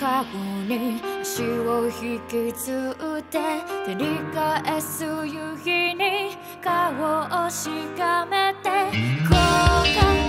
カゴに足を引きずって照り返す夕日に顔をしかめて後悔